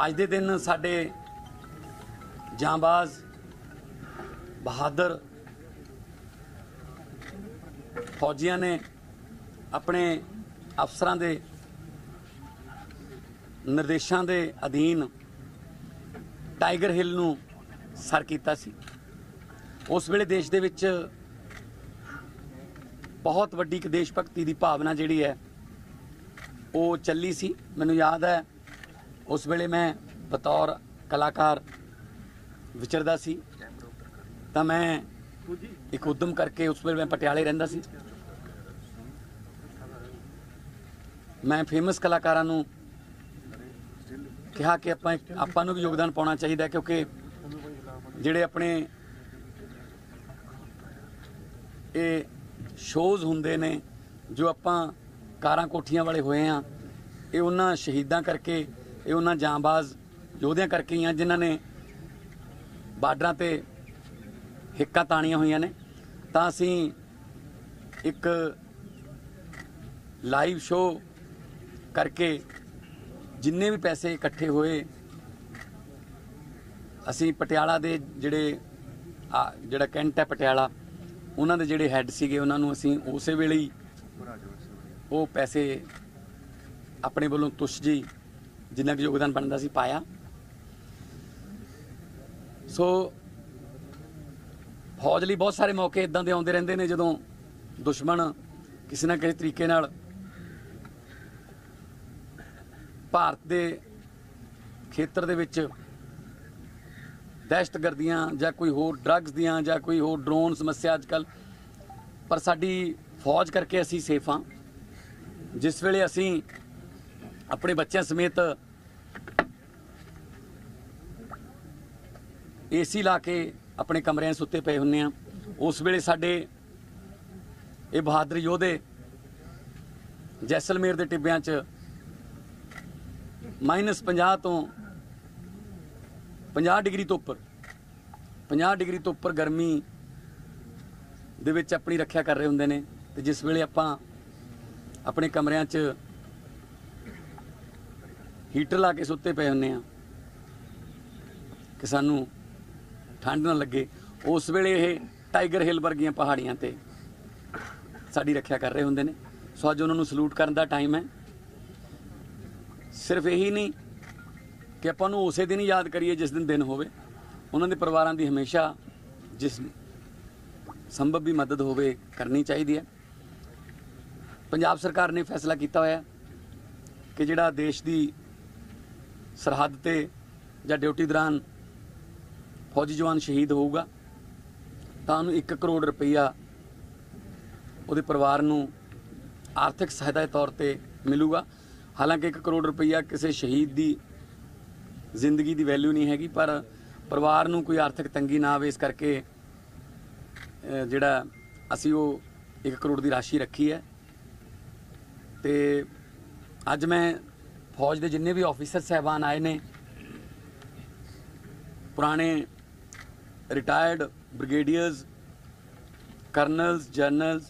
आज दे दिन साडे जांबाज बहादुर फौजियां ने अपने अफसरां दे निर्देशां दे अधीन टाइगर हिल नूं सर कीता सी। उस वेले देश दे विच बहुत वड्डी इक देश भगती दी भावना जिहड़ी है वो चली सी। मैनूं याद है उस वेले मैं बतौर कलाकार विचरदा सी तां मैं एक उद्यम करके उस वेले मैं पटियाले रहिंदा सी। मैं फेमस कलाकारां नूं कहा कि आपां नूं भी योगदान पाउणा चाहीदा क्योंकि जिहड़े अपने ये शोज़ हुंदे ने जो आपां कारां कोठियां वाले होए हां ये उन्हां शहीदां करके ये उन्हां जांबाज योद्धियां करके ही हैं जिन्होंने बार्डर ते हिक्का ताणिया हुई ने। तां असी एक लाइव शो करके जिन्ने भी पैसे इकट्ठे हुए असी पटियाला दे जिहड़े जिहड़ा कैंट है पटियाला उन्हां दे जिहड़े हैड सीगे उन्हां नूं असी उस वेले ही वो पैसे अपने वालों तुश जी जिन्ना भी योगदान बनता सी पाया। सो फौज लई बहुत सारे मौके इदां दे आउंदे रहिंदे ने जदों दुश्मन किसी ना किसी तरीके नाल भारत दे खेतर दे विच दहशतगर्दियां जां कोई होर ड्रग्स दियां जां कोई होर ड्रोन समस्या अजकल पर साडी फौज करके असीं सेफ हां। जिस वेले असीं अपने बच्चों समेत एसी ला के अपने कमरियां सुते पे हुन्ने आ उस वेले साडे ये बहादुर योधे जैसलमेर दे टिब्बियां च -50 तो 50 डिग्री तो उपर 50 डिग्री तो उपर गर्मी दे विच अपनी रक्षा कर रहे हुंदे ने। ते जिस वेले आपां अपने कमरियां च हीटर ला के सुते पे हुन्ने आ कि सानू ठंड ना लगे उस वेले ये टाइगर हिल वर्गियां पहाड़ियां ते साडी रक्षा कर रहे हुंदे ने। सो अज उन्हां नूं सलूट करन दा टाइम है। सिर्फ यही नहीं कि आपां नूं उसे दिन ही याद करिए जिस दिन दिन होवे उन्हां दे परिवारां दी हमेशा जिस संभव भी मदद होवे करनी चाहीदी है। पंजाब सरकार ने फैसला कीता होया कि जिहड़ा देश दी सरहद ते जां ड्यूटी दौरान फौजी जवान शहीद होऊगा तां उन्हें 1 करोड़ रुपया उहदे परिवार नूं आर्थिक सहायता दे तौर ते मिलूगा। हालांकि 1 करोड़ रुपया किसी शहीद दी जिंदगी दी वैल्यू नहीं हैगी पर परिवार नूं कोई आर्थिक तंगी ना आवे इस करके जिहड़ा असीं ओह 1 करोड़ दी राशि रखी है। ते अज मैं फौज के जिन्ने भी ऑफिसर साहबान आए ने पुराने रिटायर्ड ब्रिगेडियर्स कर्नल्स जनरल्स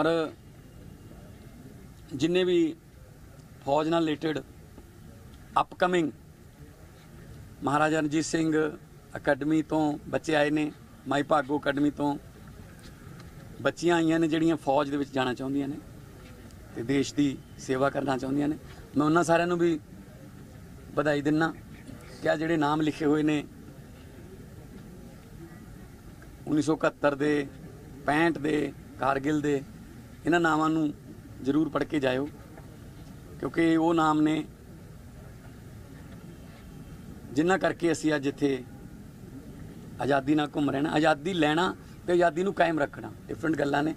और जिन्ने भी फौज नाल related upcoming Maharaja Ranjit Singh academy तो बच्चे आए ने माई भागो अकैडमी तो बच्चियां आईयां ने जिहड़ियां फौज दे विच जाना चाहुंदियां ने ते देश की सेवा करना चाहुंदियां ने। मैं उन्हां सारियां नूं भी बधाई दिंदा क्या जिहड़े नाम लिखे हुए ने 1971 दे 65 दे कारगिल दे इन्हां नामां नूं जरूर पढ़ के जाओ क्योंकि वो नाम ने जिन्हां करके असीं अज्ज इत्थे आज़ादी नाल घूम रहे हैं। आज़ादी लैना ते आज़ादी नूं कायम रखना डिफरेंट गल्लां ने।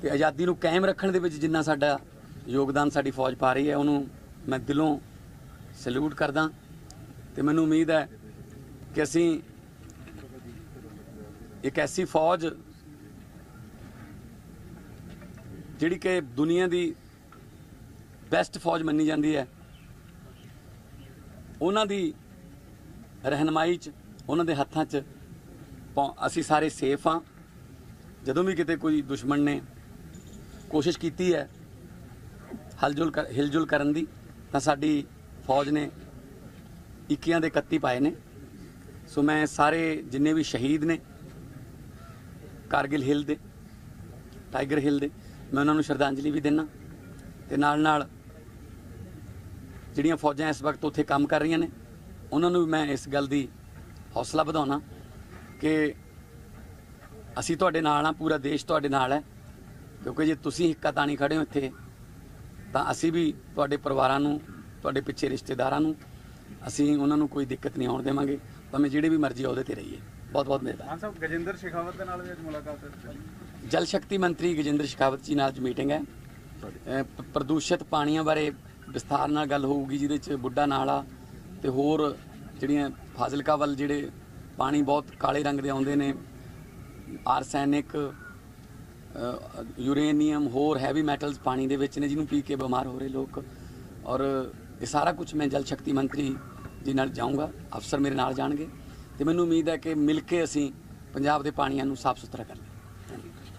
तो आज़ादी को कायम रखने दे विच जिन्ना साडा योगदान साडी फौज पा रही है उन्होंने मैं दिलों सैल्यूट करदा। तो मैं उम्मीद है कि असी एक ऐसी फौज जिहड़ी कि दुनिया की बेस्ट फौज मनी जाती है उन्हां दी रहनुमाई च उन्हां दे हत्थां च असी सारे सेफ हाँ। जदों भी किते कोई दुश्मन ने कोशिश की है हिलजुल करन दी तां साडी फौज ने 21 दे 31 पाए ने। सो मैं सारे जिन्ने भी शहीद ने कारगिल हिल दे टाइगर हिल दे मैं उन्होंने श्रद्धांजलि भी देना ते नाल नाल जिहड़ियां फौजां इस वक्त उत्थे काम कर रही ने उन्होंने भी मैं इस गल दी हौसला वधाउणा कि असी तुहाडे नाल आ, पूरा देश तुहाडे नाल है, क्योंकि जे तुसीं हिक्का ताणी खड़े हो इत्थे तां असी भी तुहाडे परिवारां नूं तुहाडे पिछे रिश्तेदारां नूं असी उन्हां नूं कोई दिक्कत नहीं आउण देवांगे, भावें जिहड़े भी मर्जी उहदे ते रहिए। बहुत बहुत मेहरबान साहब। गजेंद्र शेखावत दे नाल भी मुलाकात, जल शक्ति मंत्री गजेंद्र शेखावत जी नाल मीटिंग है, प्रदूषित पाणीआं बारे विस्तार नाल गल होऊगी, जिहदे च बुड्ढा नाला ते होर जिहड़ियां फाजिलका वल जिहड़े पानी बहुत काले रंग दे आउंदे ने, आरसैनिक यूरेनियम होर हैवी मैटल्स पानी दे विच ने जिन्हों पी के बीमार हो रहे लोग, और ये सारा कुछ मैं जल शक्ति मंत्री जी नाल जाऊँगा, अफसर मेरे नाल जाणगे ते मैनूं उम्मीद है कि मिल के असीं पंजाब दे पाणीआं नूं साफ सुथरा कर लेंगे।